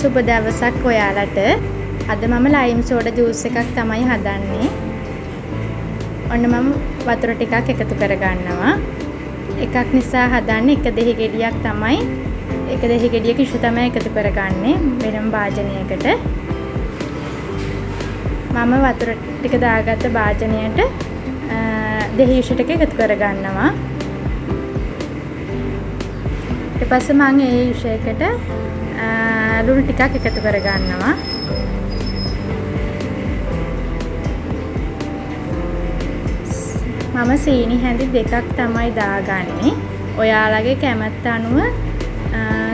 සුබ දවසක් ඔයාලට. අද මම ලයිම් සෝඩා ජූස් එකක් තමයි හදන්නේ. ඔන්න මම වතුර ටිකක් එකතු කර ගන්නවා. එකක් නිසා හදන්නේ එක දෙහි ගෙඩියක් තමයි. එක දෙහි ගෙඩියක ඉෂු තමයි එකතු කරගන්නේ වෙනම භාජනයකට. මම වතුර ටික දාගත්ත භාජනයට දෙහි ඉෂු ටික එකතු කර ගන්නවා. ඊට පස්සේ මම ඒ ඉෂු එකට ලුණු ටිකක් එකතු කර ගන්නවා. මම සීනි හැඳි දෙකක් තමයි දාගන්නේ. ඔයාලගේ කැමැත්ත අනුව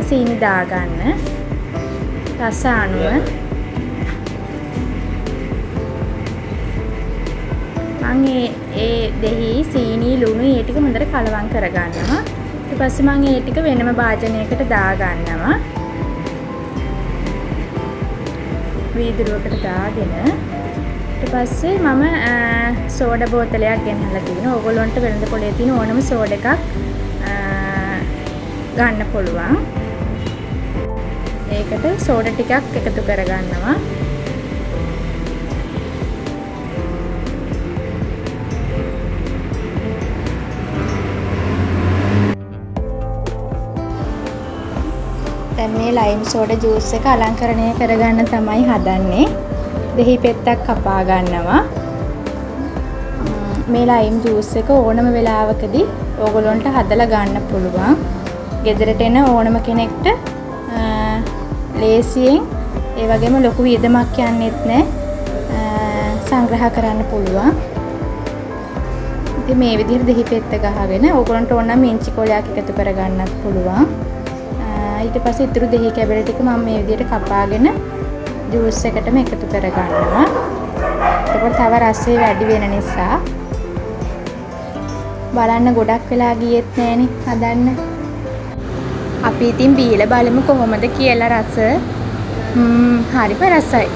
සීනි දාගන්න. රස අනුව. මම ඒ දෙහි සීනි ලුණු ඒ ටික හොඳට කලවම් කරගන්නවා. ඊට පස්සේ මම ඒ ටික වෙනම භාජනයකට දාගන්නවා. වීදුරුවකට දාගෙන ඊට පස්සේ මම සෝඩා බෝතලයක් ගෙනහලා තිනවා. ඕගොල්ලන්ට වෙළඳ පොලේ තියෙන ඕනම සෝඩා එකක් ගන්න පුළුවන්. ඒකට සෝඩා ටිකක් එකතු කරගන්නවා. දැන් මේ ලයිම් සෝඩා ජූස් එක අලංකරණය කරගන්න තමයි හදන්නේ. දෙහි පෙත්තක් කපා ගන්නවා. මේ ලයිම් ජූස් එක ඕනම වෙලාවකදී ඕගොල්ලන්ට හදලා ගන්න පුළුවන්. ගෙදරට එන ඕනම කෙනෙක්ට ලේසියෙන් ඒ වගේම ලොකු වියදමක් යන්නේත් නැහැ. සංග්‍රහ කරන්න පුළුවන්. ඉතින් මේ විදිහට දෙහි පෙත්ත ගහගෙන ඕගොල්ලන්ට ඕන නම් ඉංචි කොලයක් එකතු කරගන්නත් පුළුවන්. ඊට පස්සේ ඉතුරු දෙහි කැබල ටික මම මේ විදිහට කපාගෙන ජූස් එකටම එකතු කර ගන්නවා. ඒකට තව රසය වැඩි වෙන නිසා බලන්න ගොඩක් වෙලා ගියෙත් නෑනේ හදන්න. අපි ඉතින් බීලා බලමු කොහොමද කියලා රස. හරිම රසයි.